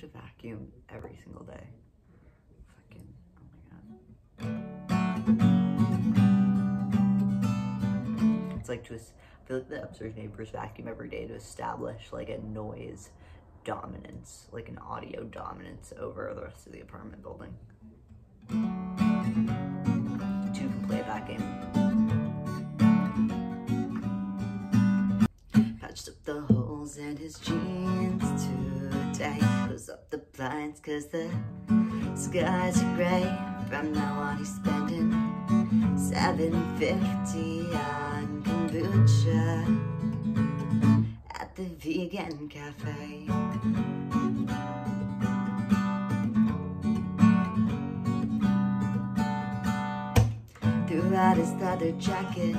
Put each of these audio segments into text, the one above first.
have to vacuum every single day. Fucking, oh my god. It's like I feel like the upstairs neighbors vacuum every day to establish like a noise dominance, like an audio dominance over the rest of the apartment building. The two can play that game. Patched up the holes in his jeans today. Close up the blinds cause the skies are gray. From now on he's spending $7.50 on kombucha at the vegan cafe. Out his leather jacket,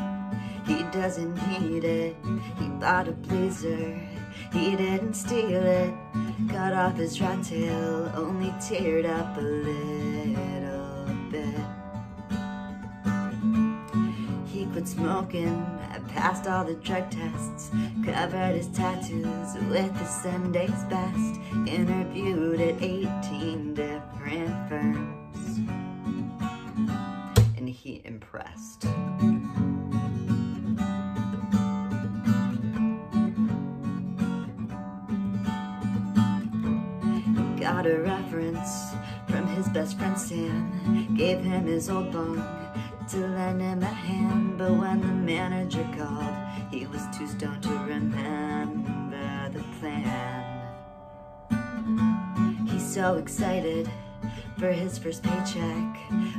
he doesn't need it. He bought a blazer, he didn't steal it. Cut off his rat tail, only teared up a little bit. He quit smoking, passed all the drug tests. Covered his tattoos with his Sunday's best. Interviewed at 18 different firms. He impressed. He got a reference from his best friend Sam. Gave him his old bong to lend him a hand. But when the manager called, he was too stoned to remember the plan. He's so excited for his first paycheck.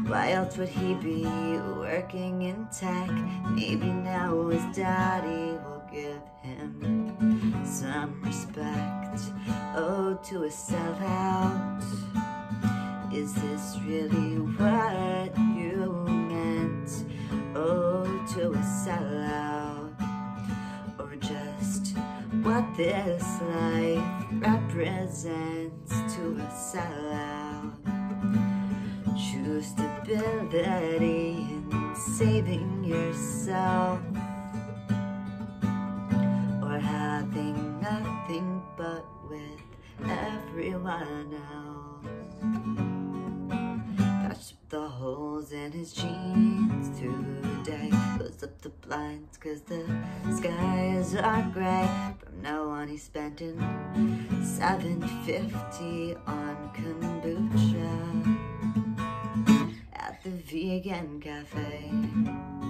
Why else would he be working in tech? Maybe now his daddy will give him some respect. Oh, to a sellout, is this really what you meant? Oh, to a sellout, or just what this life represents to a sellout. True stability in saving yourself, or having nothing but with everyone else. Patched up the holes in his jeans today. Closed up the blinds cause the skies are gray. From now on he's spending $7.50 on kombucha. The vegan cafe.